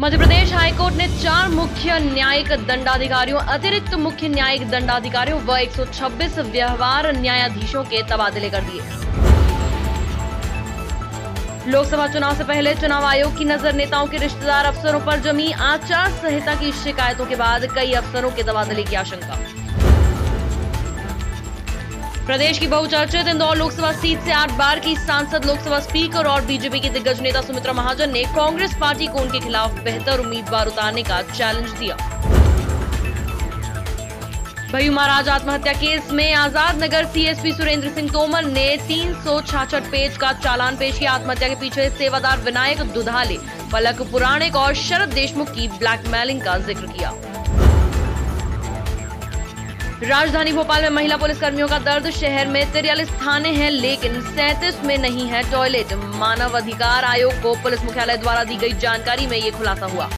Madhya Pradesh high court ने 4 मुख्य न्यायिक दंडाधिकारियों, अतिरिक्त मुख्य न्यायिक दंडाधिकारियों व 126 व्यवहार न्यायाधीशों के तबादले कर दिए। लोकसभा चुनाव से पहले चुनाव आयोग की नजर नेताओं के रिश्तेदार अफसरों पर जमी। आचार संहिता की शिकायतों के बाद कई अफसरों के तबादले की आशंका। प्रदेश की बहुचर्चित इंदौर लोकसभा सीट से 8 बार की सांसद, लोकसभा स्पीकर और बीजेपी की दिग्गज नेता सुमित्रा महाजन ने कांग्रेस पार्टी को उनके खिलाफ बेहतर उम्मीदवार उतारने का चैलेंज दिया। भय्यू महाराज आत्महत्या केस में आजाद नगर सीएसपी सुरेंद्र सिंह तोमर ने 366 पेज का चालान पेश किया। आत्महत्या के पीछे सेवादार विनायक दुधाले, पलक पुराणिक और शरद देशमुख की ब्लैकमेलिंग का जिक्र किया। राजधानी भोपाल में महिला पुलिसकर्मियों का दर्द। शहर में 43 थाने हैं लेकिन 37 में नहीं है टॉयलेट। मानव अधिकार आयोग को पुलिस मुख्यालय द्वारा दी गई जानकारी में ये खुलासा हुआ।